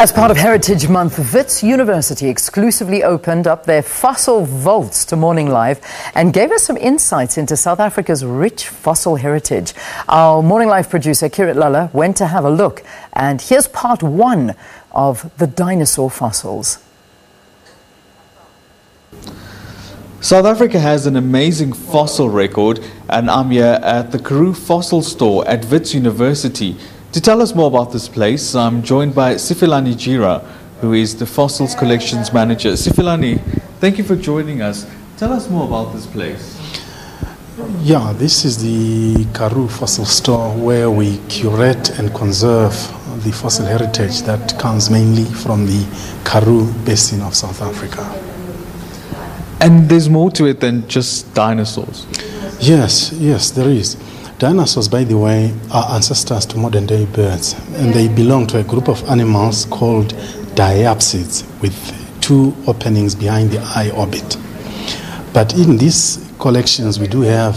As part of Heritage Month, Wits University exclusively opened up their fossil vaults to Morning Live and gave us some insights into South Africa's rich fossil heritage. Our Morning Live producer, Kirat Lalla, went to have a look, and here's part one of the dinosaur fossils. South Africa has an amazing fossil record, and I'm here at the Karoo Fossil Store at Wits University. To tell us more about this place, I'm joined by Sifilani Jira, who is the Fossils Collections Manager. Sifilani, thank you for joining us. Tell us more about this place. Yeah, this is the Karoo Fossil Store, where we curate and conserve the fossil heritage that comes mainly from the Karoo Basin of South Africa. And there's more to it than just dinosaurs. Yes, there is. Dinosaurs, by the way, are ancestors to modern-day birds, and they belong to a group of animals called diapsids, with two openings behind the eye orbit. But in these collections, we do have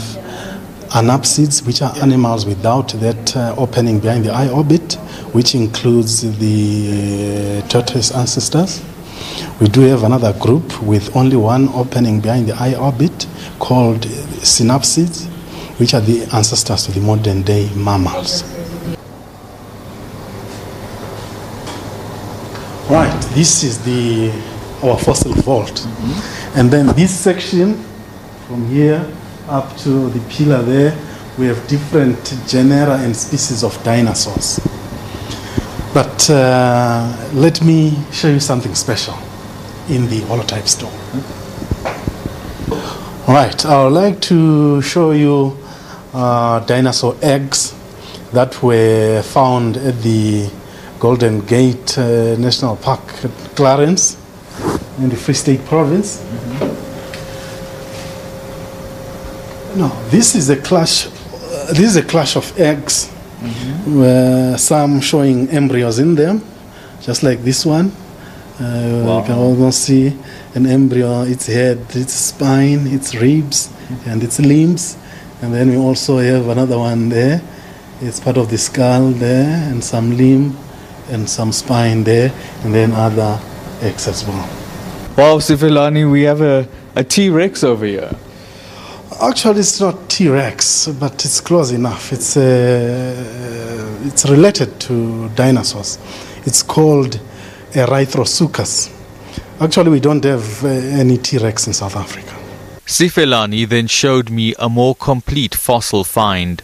anapsids, which are animals without that opening behind the eye orbit, which includes the tortoise ancestors. We do have another group with only one opening behind the eye orbit called synapsids, which are the ancestors to the modern-day mammals. Right, this is our fossil vault. Mm-hmm. And then this section, from here up to the pillar there, we have different genera and species of dinosaurs. But let me show you something special in the holotype store. All right, I would like to show you dinosaur eggs that were found at the Golden Gate National Park at Clarence in the Free State Province. Mm-hmm. No, this is a clash. This is a clash of eggs. Mm-hmm. Some showing embryos in them, just like this one. Wow. You can almost see an embryo, its head, its spine, its ribs, mm-hmm. and its limbs. And then we also have another one there. It's part of the skull there, and some limb, and some spine there, and then other eggs as well. Wow, Sifilani, we have a T-Rex over here. Actually, it's not T-Rex, but it's close enough. It's related to dinosaurs. It's called erythrosuchus. Actually, we don't have any T-Rex in South Africa. Sifilani then showed me a more complete fossil find.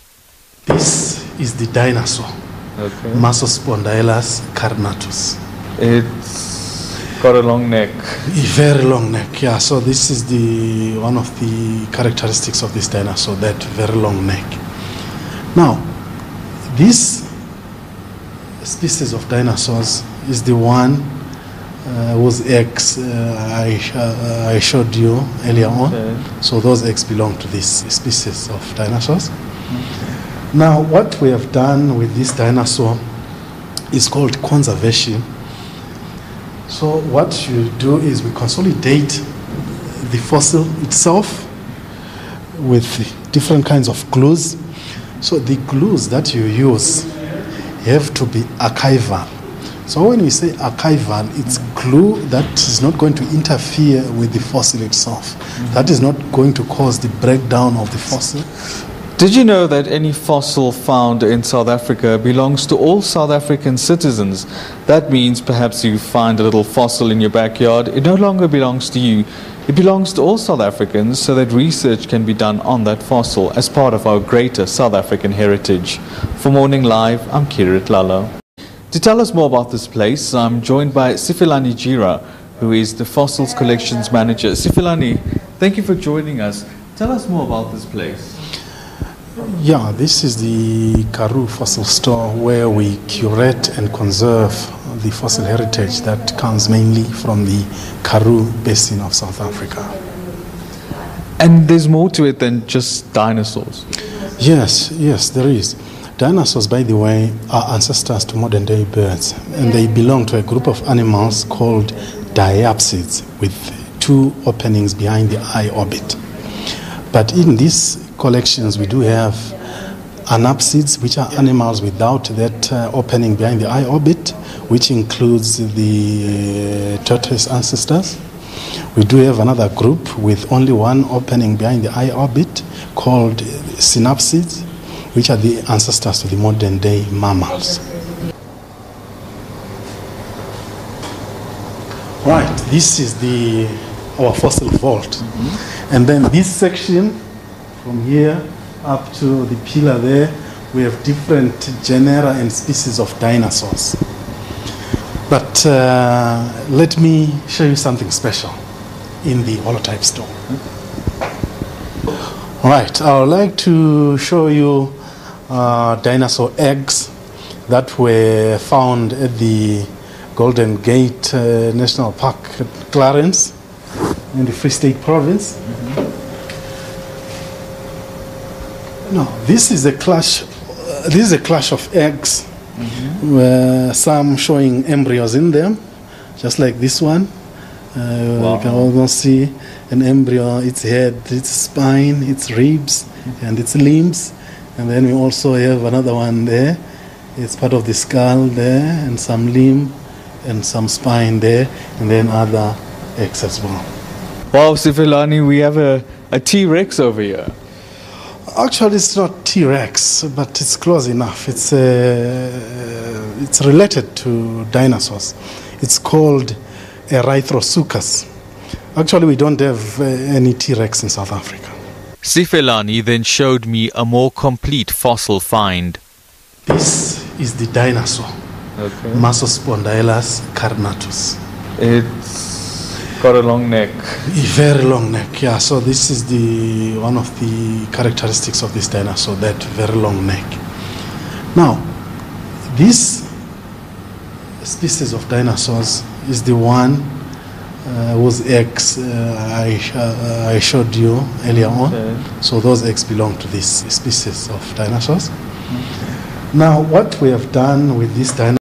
This is the dinosaur, okay. Massospondylus carinatus. It's got a long neck. A very long neck, yeah. So this is one of the characteristics of this dinosaur, that very long neck. Now, this species of dinosaurs is the one whose eggs I showed you earlier on. Okay. So those eggs belong to this species of dinosaurs. Okay. Now, what we have done with this dinosaur is called conservation. So what you do is we consolidate the fossil itself with different kinds of glues. So the glues that you use have to be archival. So when we say archival, it's glue that is not going to interfere with the fossil itself. Mm-hmm. That is not going to cause the breakdown of the fossil. Did you know that any fossil found in South Africa belongs to all South African citizens? That means perhaps you find a little fossil in your backyard. It no longer belongs to you. It belongs to all South Africans, so that research can be done on that fossil as part of our greater South African heritage. For Morning Live, I'm Kirat Lalla. To tell us more about this place, I'm joined by Sifilani Jira, who is the Fossils Collections Manager. Sifilani, thank you for joining us. Tell us more about this place. Yeah, this is the Karoo Fossil Store, where we curate and conserve the fossil heritage that comes mainly from the Karoo Basin of South Africa. And there's more to it than just dinosaurs. Yes, there is. Dinosaurs, by the way, are ancestors to modern-day birds, and they belong to a group of animals called diapsids, with two openings behind the eye orbit. But in these collections, we do have anapsids, which are animals without that opening behind the eye orbit, which includes the tortoise ancestors. We do have another group with only one opening behind the eye orbit called synapsids, which are the ancestors to the modern day mammals. Right, this is our fossil vault. Mm-hmm. And then this section from here up to the pillar there, we have different genera and species of dinosaurs. But let me show you something special in the holotype store. All right, I would like to show you dinosaur eggs that were found at the Golden Gate National Park at Clarence in the Free State Province. Mm-hmm. No, this is a clash. This is a clash of eggs. Mm-hmm. Some showing embryos in them, just like this one. Wow. You can almost see an embryo, its head, its spine, its ribs, mm-hmm. and its limbs. And then we also have another one there. It's part of the skull there, and some limb, and some spine there, and then other eggs as well. Wow, Sifilani, we have a T-Rex over here. Actually, it's not T-Rex, but it's close enough. It's related to dinosaurs. It's called erythrosuchus. Actually, we don't have any T-Rex in South Africa. Sifilani then showed me a more complete fossil find. This is the dinosaur, okay. Massospondylus carinatus. It's got a long neck. A very long neck, yeah. So this is one of the characteristics of this dinosaur, that very long neck. Now, this species of dinosaurs is the one whose eggs I showed you earlier on. Okay. So those eggs belong to this species of dinosaurs. Okay. Now, what we have done with this dinosaur